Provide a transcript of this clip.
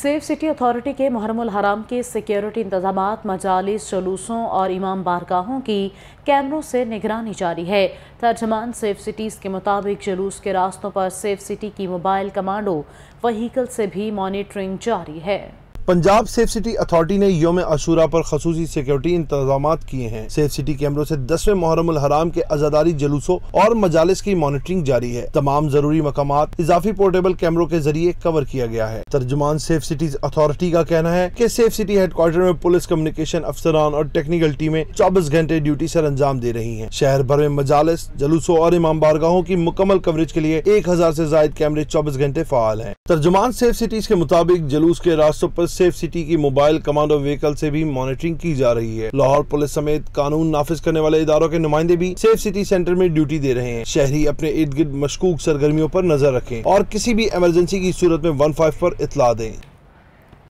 Safe city authority के मुहर्रमुल हराम के सिक्योरिटी इंतजाम, मजालिस, जुलूसों और इमाम बारगाहों की कैमरों से निगरानी जारी है। तर्जमान सेफ सिटीज़ के मुताबिक जुलूस के रास्तों पर सेफ सिटी की मोबाइल कमांडो वहीकल से भी मॉनिटरिंग जारी है। पंजाब सेफ सिटी अथॉरिटी ने योम आशूरा पर खसूसी सिक्योरिटी इंतजाम किए हैं। सेफ सिटी कैमरों से 10वें मुहर्रमुल हराम के आजादारी जुलूसों और मजालिस की मॉनिटरिंग जारी है। तमाम जरूरी मकामात इजाफी पोर्टेबल कैमरों के जरिए कवर किया गया है। तर्जुमान सेफ सिटी अथॉरिटी का कहना है कि सेफ सिटी हेडक्वार्टर में पुलिस, कम्युनिकेशन अफसरान और टेक्निकल टीमें 24 घंटे ड्यूटी से अंजाम दे रही है। शहर भर में मजालिस, जुलूसों और इमाम बारगाहों की मुकम्मल कवरेज के लिए 1000 से जायद कैमरे 24 घंटे फ़ाल हैं। तर्जुमान सेफ सिटीज के मुताबिक जुलूस के रास्तों पर सेफ सिटी की मोबाइल कमांडो व्हीकल से भी मॉनिटरिंग की जा रही है। लाहौर पुलिस समेत कानून नाफिज करने वाले इदारों के नुमाइंदे भी सेफ सिटी सेंटर में ड्यूटी दे रहे हैं। शहरी अपने इर्द गिर्द मशकूक सरगर्मियों पर नजर रखें और किसी भी इमरजेंसी की सूरत में 1-5 पर इतला दें।